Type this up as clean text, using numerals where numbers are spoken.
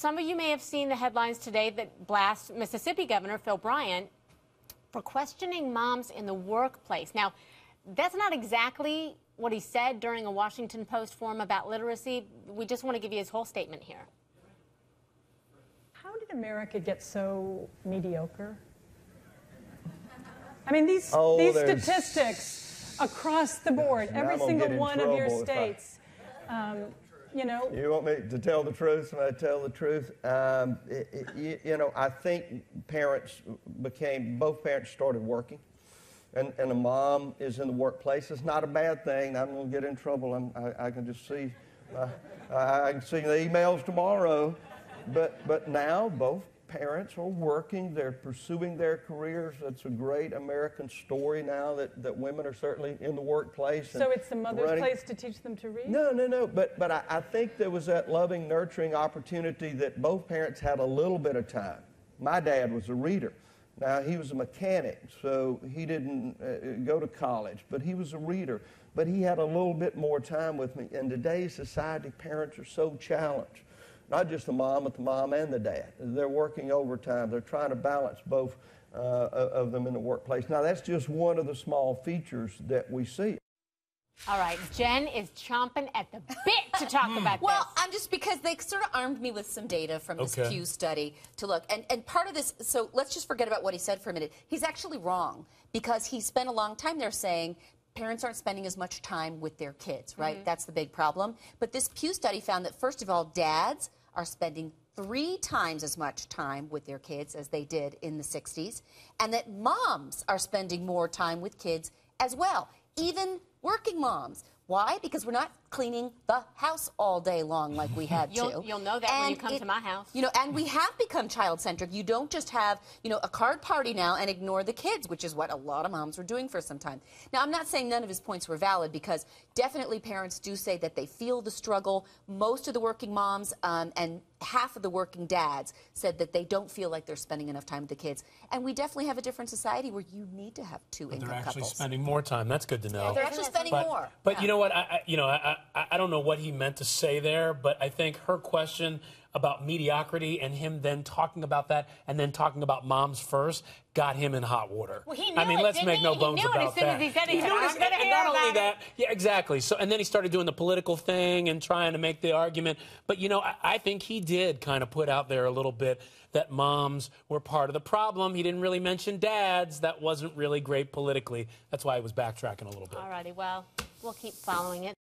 Some of you may have seen the headlines today that blast Mississippi Governor Phil Bryant for questioning moms in the workplace. Now, that's not exactly what he said during a Washington Post forum about literacy. We just want to give you his whole statement here. How did America get so mediocre? I mean, these statistics across the board, every single one of your states, you know. You want me to tell the truth when I tell the truth? I think both parents started working. And the mom is in the workplace. It's not a bad thing. I'm going to get in trouble. I can just see, I can see the emails tomorrow. But now both parents are working. They're pursuing their careers. It's a great American story now that women are certainly in the workplace. So it's the mother's place to teach them to read? No. But I think there was that loving, nurturing opportunity that both parents had a little bit of time. My dad was a reader. Now, he was a mechanic, so he didn't go to college, but he was a reader. But he had a little bit more time with me. In today's society, parents are so challenged, not just the mom, but the mom and the dad. They're working overtime. They're trying to balance both of them in the workplace. Now, that's just one of the small features that we see. All right, Jen is chomping at the bit to talk about this. Well, because they sort of armed me with some data from this Pew study to look. And part of this, so let's just forget about what he said for a minute. He's actually wrong, because he spent a long time there saying parents aren't spending as much time with their kids, right? Mm-hmm. That's the big problem. But this Pew study found that, first of all, dads are spending 3 times as much time with their kids as they did in the 60s, and that moms are spending more time with kids as well, even working moms. Why? Because we're not cleaning the house all day long like we had to. You'll know that when you come to my house. You know, and we have become child-centric. You don't just have, you know, a card party now and ignore the kids, which is what a lot of moms were doing for some time. Now, I'm not saying none of his points were valid, because definitely parents do say that they feel the struggle. Most of the working moms and half of the working dads said that they don't feel like they're spending enough time with the kids. And we definitely have a different society where you need to have two income couples. They're actually spending more time. That's good to know. Yeah, they're actually spending more. But you know what? I don't know what he meant to say there, but I think her question about mediocrity and him then talking about that and then talking about moms first got him in hot water. Well, he knew let's make no bones about that. Yeah, exactly. So, and then he started doing the political thing and trying to make the argument. But, you know, I think he did kind of put out there a little bit that moms were part of the problem. He didn't really mention dads. That wasn't really great politically. That's why he was backtracking a little bit. All righty. Well, we'll keep following it.